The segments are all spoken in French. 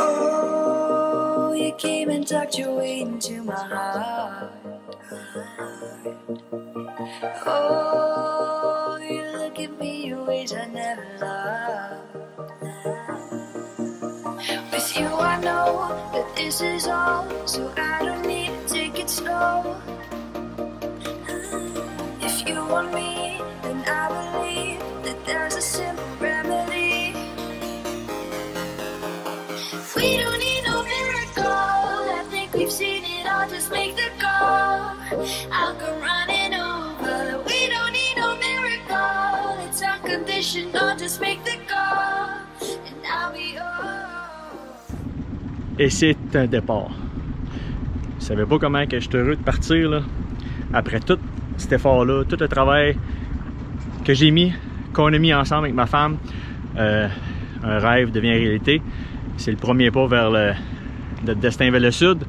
Oh, you came and tucked your way into my heart. Oh, you look at me in ways I never loved. With you I know that this is all, so I don't need to take it slow. If you want me, then I believe that there's a simple remedy. We don't need no miracle, I think we've seen it all, just make the call. I'll come running over. We don't need no miracle, it's unconditional, just make the call. And I'll be all. Et c'est un départ. Je savais pas comment que j'étais heureux de partir là. Après tout cet effort-là, tout le travail que j'ai mis, qu'on a mis ensemble avec ma femme, un rêve devient réalité. C'est le premier pas vers notre destin vers le sud.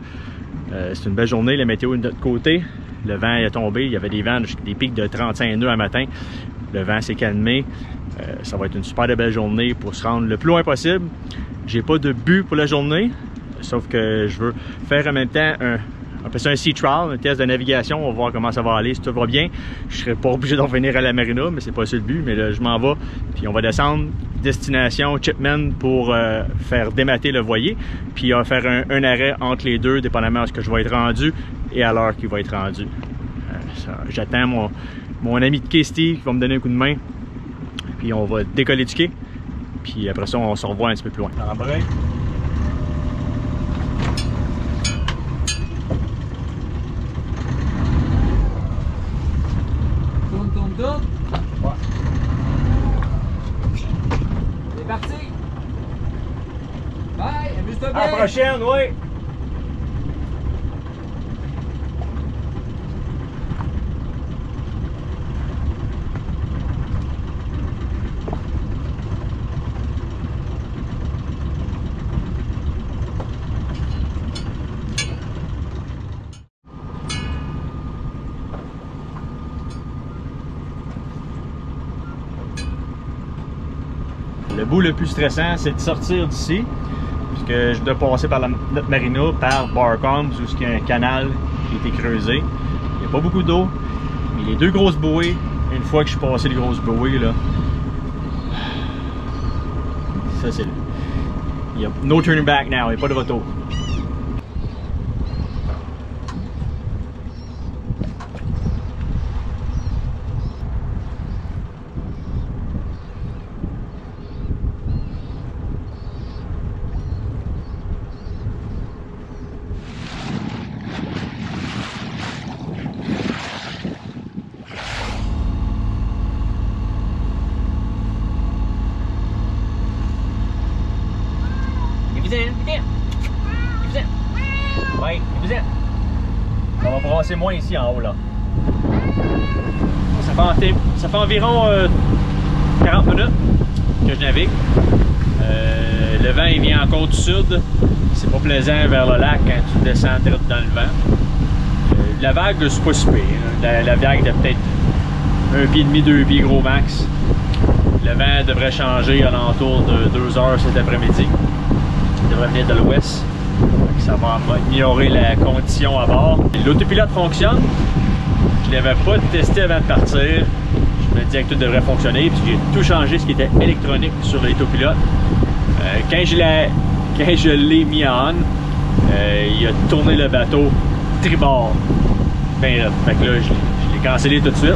C'est une belle journée, la météo est de notre côté. Le vent est tombé, il y avait des vents, des pics de 35 nœuds à matin. Le vent s'est calmé. Ça va être une super belle journée pour se rendre le plus loin possible. J'ai pas de but pour la journée, sauf que je veux faire en même temps un, on appelle ça un sea trial, un test de navigation. On va voir comment ça va aller, si tout va bien. Je serai pas obligé d'en venir à la marina, mais c'est pas ça le but. Mais là, je m'en vais, puis on va descendre. Destination Chipman pour faire démater le voilier, puis faire un arrêt entre les deux, dépendamment de ce que je vais être rendu et à l'heure qu'il va être rendu. J'attends mon ami de quai Steve qui va me donner un coup de main, puis on va décoller du quai, puis après ça on se revoit un petit peu plus loin. À la prochaine, oui! Le bout le plus stressant, c'est de sortir d'ici. Que je dois passer par notre marina, par Barcombs, où il y a un canal qui a été creusé. Il n'y a pas beaucoup d'eau, mais les deux grosses bouées, une fois que je suis passé les grosses bouées, là, ça c'est là. Il y a no turning back now, il n'y a pas de retour. On va brasser moins ici en haut là. Ça fait environ 40 minutes que je navigue. Le vent il vient encore du sud. C'est pas plaisant vers le lac quand tu descends direct dans le vent. La vague c'est pas si pire. La vague de peut-être 1 pied et demi, 2 pieds gros max. Le vent devrait changer à l'entour de 2 heures cet après-midi. Il devrait venir de l'ouest. Ça va améliorer la condition à bord. L'autopilote fonctionne. Je ne l'avais pas testé avant de partir. Je me disais que tout devrait fonctionner. Puis j'ai tout changé ce qui était électronique sur l'autopilote. Quand je l'ai mis en, il a tourné le bateau tribord. Ben, fait que là, je l'ai cancellé tout de suite.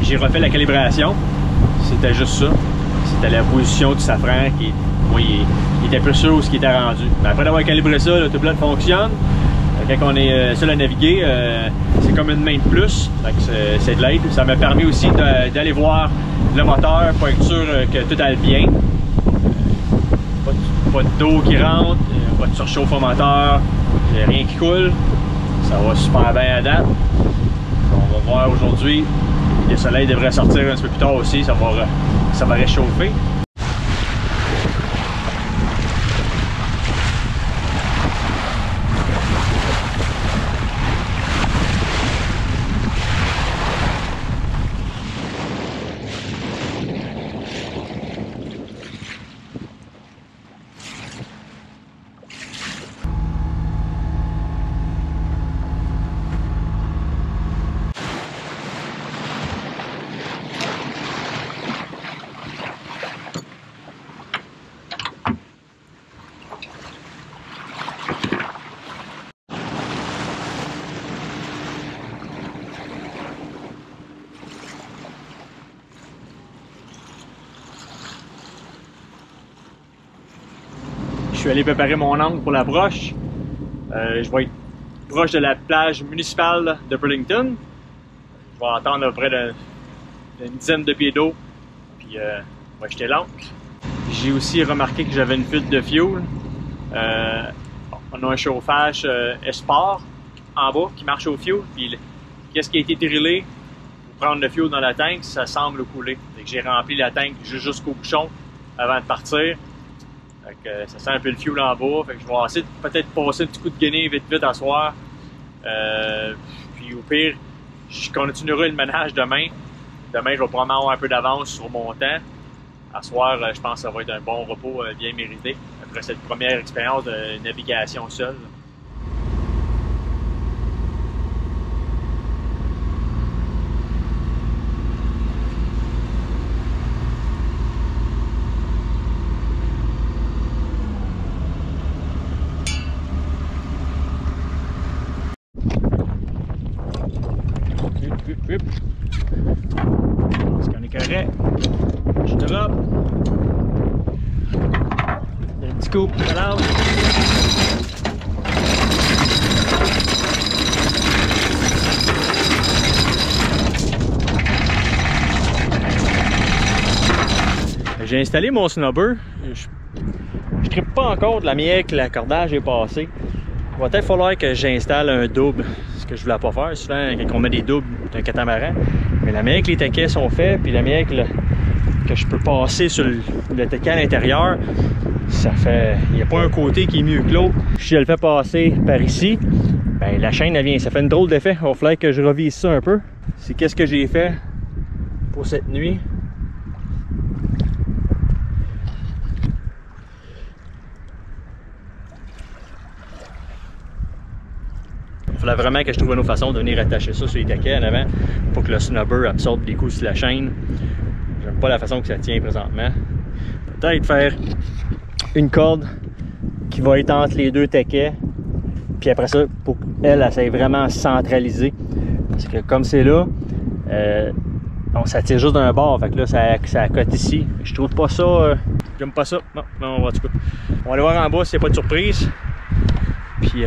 J'ai refait la calibration. C'était juste ça. C'était la position du safran qui est. Oui, il était plus sûr où ce qui était rendu. Mais après d'avoir calibré ça, l'autopilote fonctionne. Quand on est seul à naviguer, c'est comme une main de plus. C'est de l'aide. Ça m'a permis aussi d'aller voir le moteur pour être sûr que tout allait bien. Pas d'eau qui rentre, pas de surchauffe au moteur, rien qui coule. Ça va super bien à date. On va voir aujourd'hui. Le soleil devrait sortir un petit peu plus tard aussi. Ça va réchauffer. Je suis allé préparer mon angle pour l'approche. Je vais être proche de la plage municipale de Burlington. Je vais attendre à peu près d'une dizaine de pieds d'eau, puis je vais jeter l'ancre. J'ai aussi remarqué que j'avais une fuite de fuel. On a un chauffage Esport en bas qui marche au fuel. Puis qu'est-ce qui a été drillé pour prendre le fuel dans la tank, ça semble couler. J'ai rempli la tank jusqu'au bouchon avant de partir. Ça sent un peu le fuel en bas. Fait que je vais essayer de peut-être passer un petit coup de guenille vite à soir. Puis au pire, je continuerai le ménage demain. Demain, je vais probablement avoir un peu d'avance sur mon temps. À soir, je pense que ça va être un bon repos bien mérité après cette première expérience de navigation seule. Est-ce qu'on est correct? Je drop. Un petit coup de l'arbre. J'ai installé mon snubber. Je trippe pas encore de la mienne que l'accordage est passé. Il va peut-être falloir que j'installe un double. Que je voulais pas faire, souvent quand on met des doubles d'un catamaran, mais la manière que les taquets sont faits, puis la manière que je peux passer sur le taquet à l'intérieur, ça fait, il n'y a pas un côté qui est mieux que l'autre. Si je le fais passer par ici, ben la chaîne elle vient, ça fait une drôle d'effet. Il va falloir que je revise ça un peu. C'est qu'est-ce que j'ai fait pour cette nuit. Il fallait vraiment que je trouve une autre façon de venir attacher ça sur les taquets en avant pour que le snubber absorbe les coups sur la chaîne. J'aime pas la façon que ça tient présentement. Peut-être faire une corde qui va être entre les deux taquets, puis après ça, pour qu'elle s'aille vraiment centralisée. Parce que comme c'est là, ça tire juste d'un bord, fait que là, ça accote ici. Je trouve pas ça. J'aime pas ça. Non, on va en tout cas. On va aller voir en bas si c'est pas de surprise. Puis.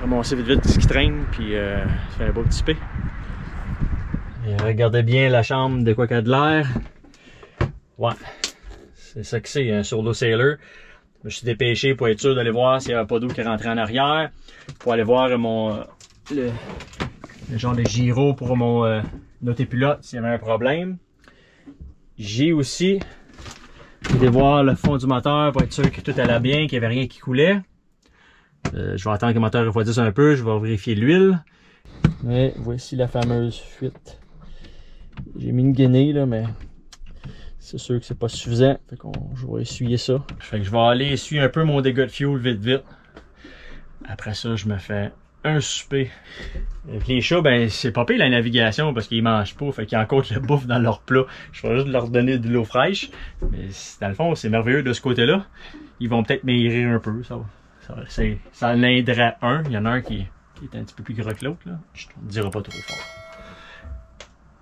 Ramasser vite ce qui traîne, puis ça fait un beau petit pé. Regardez bien la chambre de quoi qu'elle a de l'air. Ouais, c'est ça que c'est, un surdo sailor. Je me suis dépêché pour être sûr d'aller voir s'il n'y avait pas d'eau qui rentrait en arrière. Pour aller voir le genre de gyro pour mon noté-pilote s'il y avait un problème. J'ai aussi été voir le fond du moteur pour être sûr que tout allait bien, qu'il n'y avait rien qui coulait. Je vais attendre que le moteur refroidisse un peu, je vais vérifier l'huile. Et voici la fameuse fuite. J'ai mis une guenille là, mais c'est sûr que c'est pas suffisant. Fait qu'on, je vais essuyer ça. Fait que je vais aller essuyer un peu mon dégât de fuel vite. Après ça, je me fais un souper. Les chats, ben c'est pas pire la navigation parce qu'ils mangent pas, fait qu'ils encore la bouffe dans leur plat. Je vais juste leur donner de l'eau fraîche. Mais dans le fond, c'est merveilleux de ce côté-là. Ils vont peut-être maigrir un peu, ça va. Ça en aidera un. Il y en a un qui est un petit peu plus gros que l'autre. Je ne dirai pas trop fort.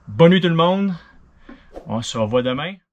Bonne nuit tout le monde. On se revoit demain.